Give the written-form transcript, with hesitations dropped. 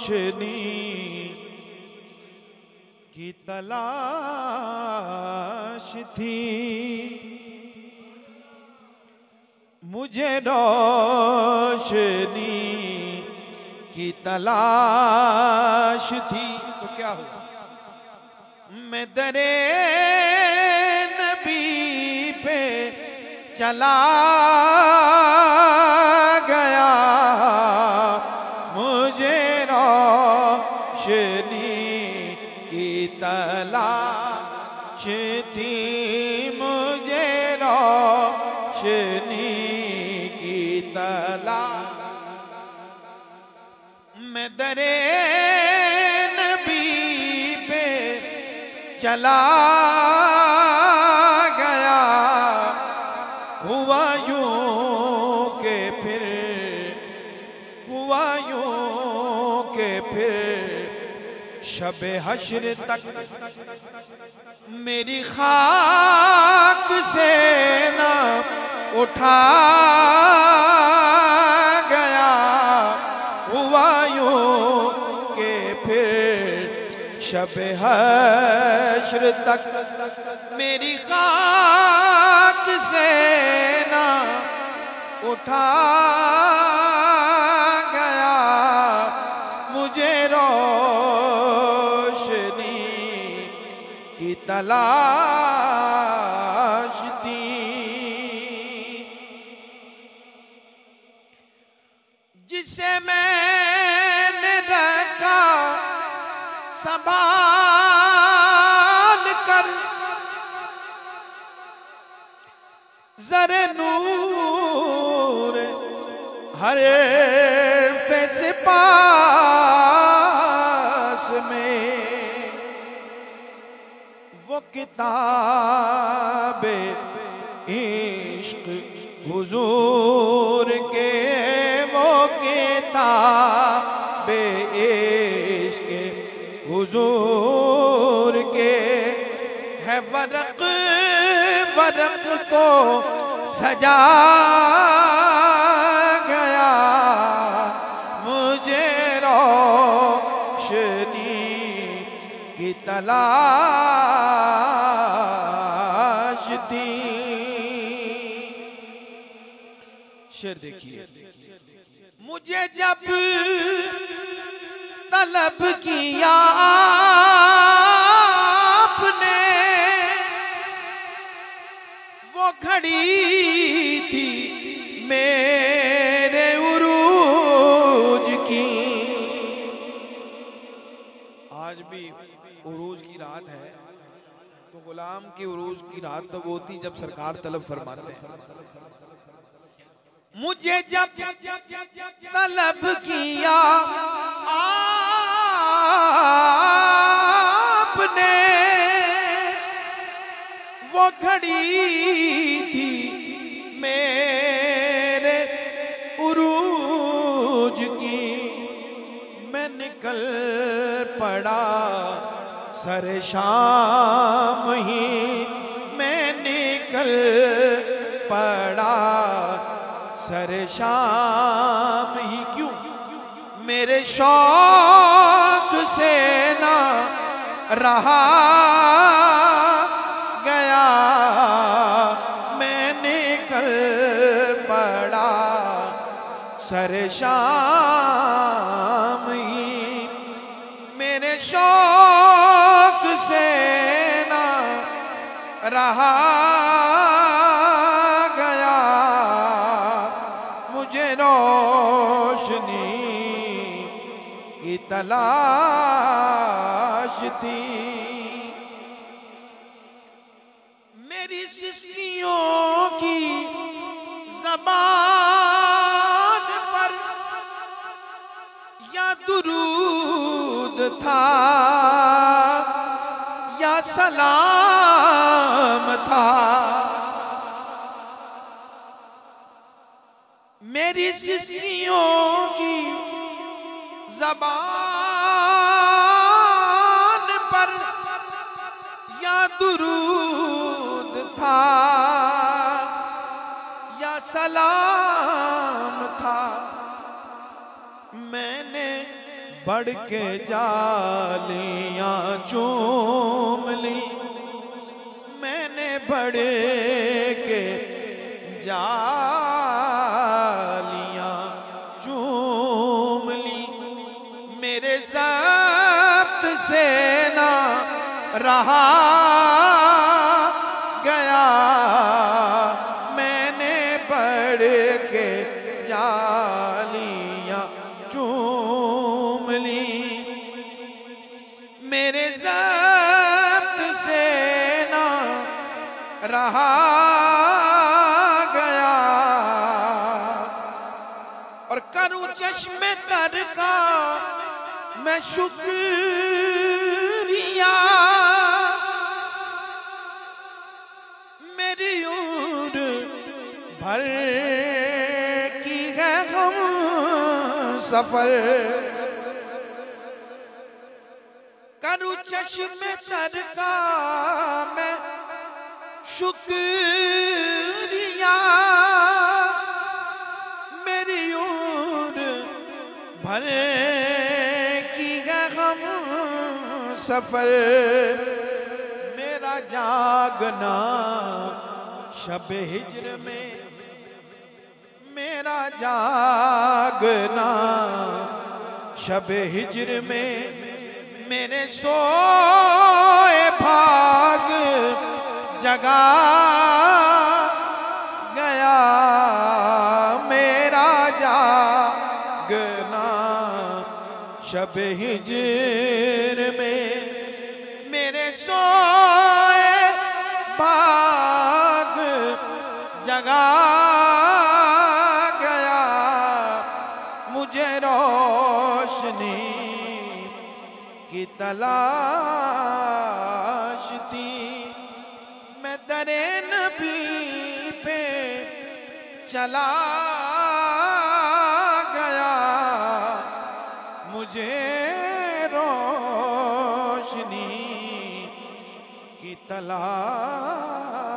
रोशनी की तलाश थी, मुझे रोशनी की तलाश थी। तो क्या हुआ? मैं दरे नबी पे चला गया, मुझे रोशनी की तलाश थी, मुझे रोशनी की तलाश। मैं दरे नबी पे चला गया, हुआ यूं के फिर, हुआ यूं के फिर शबे हश्र तक मेरी खाक से ना उठा गया, हुआ यूं के फिर शबे हश्र तक मेरी खाक से ना उठा गया, मुझे रोशनी की तलाश थी। जिसे मैंने रखा संभाल कर जरे नूर हर फैस पास में, वो किताब इश्क हुजूर के, वो किताब इश्क हुजूर के है, वरक वरक को सजा गया, मुझे रोशनी की तलाश थी। शेर देखिए, मुझे जब तलब किया घड़ी थी मेरे उरूज की। आज भी उरूज की रात है, तो गुलाम की उरूज की रात तब होती जब सरकार तलब फरमाते हैं। मुझे जब तलब किया आपने, वो घड़ी थी मेरे उरूज की, मैं निकल पड़ा सर शाम ही, मैं निकल पड़ा सर शाम ही। क्यों? मेरे शौक से ना रहा गया, मैंने कल पड़ा सर शाम ही, मेरे शौक से ना रहा गया, मुझे रोशनी की तलाश थी। सिसकियों की ज़बान पर या दुरूद था या सलाम था, मेरी सिसकियों की ज़बान पर या दुरूद था या सलाम था, मैंने बढ़ के जालियां चूम ली मैंने, बढ़ के जालियां चूम ली मेरे ज़ब्त से ना रहा गया, मैंने बढ़ के जालियां चूम ली मेरे ज़ब्त से ना रहा गया। और करूं चश्मे तर का मैं शुक्रिया, मेरी उम्र भर की है हम सफर, करूं चश्मे तर का मैं शुक्रिया, मेरी उम्र भर सफर। मेरा जागना शब हिज्र में, मेरा जागना शब हिज्र में, मेरे सोए भाग जगा गया, मेरा जागना शब हिज्र में सोए बाग जगा गया। मुझे रोशनी की तलाश थी, मैं दरे नबी पे चला गया, मुझे तलाश